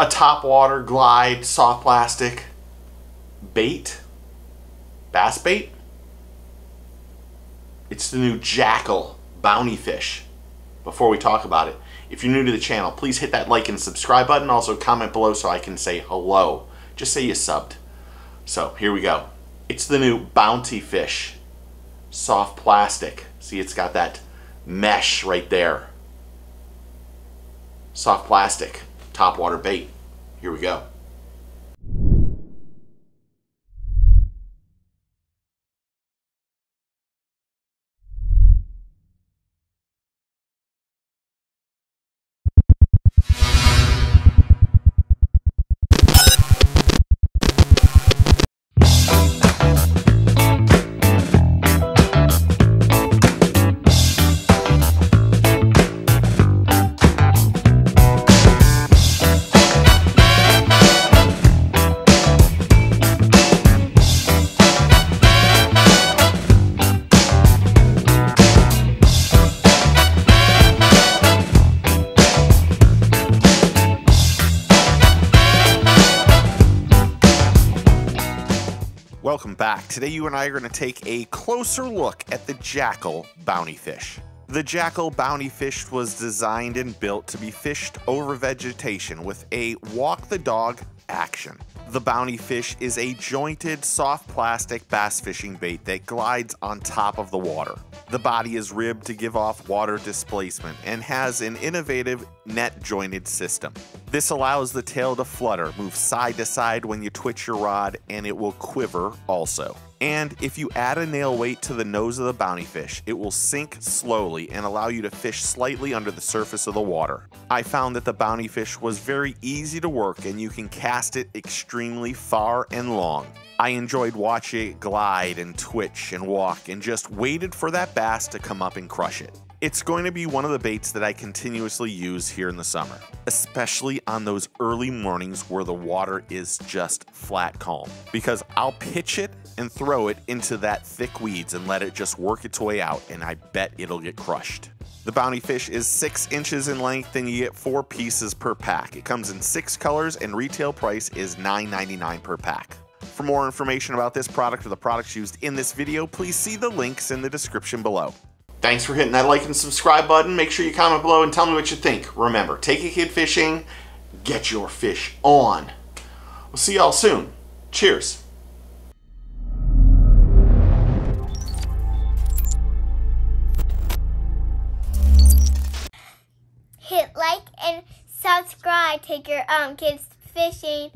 a top water glide soft plastic bait, bass bait. It's the new Jackall Bounty Fish. Before we talk about it, if you're new to the channel, please hit that like and subscribe button. Also comment below so I can say hello. Just say you subbed. So here we go. It's the new Bounty Fish, soft plastic. See, it's got that mesh right there. Soft plastic, topwater bait. Here we go. Welcome back. Today you and I are going to take a closer look at the Jackall Bounty Fish. The Jackall Bounty Fish was designed and built to be fished over vegetation with a walk the dog action. The Bounty Fish is a jointed soft plastic bass fishing bait that glides on top of the water. The body is ribbed to give off water displacement and has an innovative net jointed system. This allows the tail to flutter, move side to side when you twitch your rod, and it will quiver also. And if you add a nail weight to the nose of the Bounty Fish, it will sink slowly and allow you to fish slightly under the surface of the water. I found that the Bounty Fish was very easy to work and you can cast it extremely far and long. I enjoyed watching it glide and twitch and walk and just waited for that bass to come up and crush it. It's going to be one of the baits that I continuously use here in the summer, especially on those early mornings where the water is just flat calm, because I'll pitch it and throw it into that thick weeds and let it just work its way out, and I bet it'll get crushed. The Bounty Fish is 6 inches in length and you get 4 pieces per pack. It comes in 6 colors and retail price is $9.99 per pack. For more information about this product or the products used in this video, please see the links in the description below. Thanks for hitting that like and subscribe button. Make sure you comment below and tell me what you think. Remember, take a kid fishing, get your fish on. We'll see y'all soon. Cheers. Hit like and subscribe. Take your kids fishing.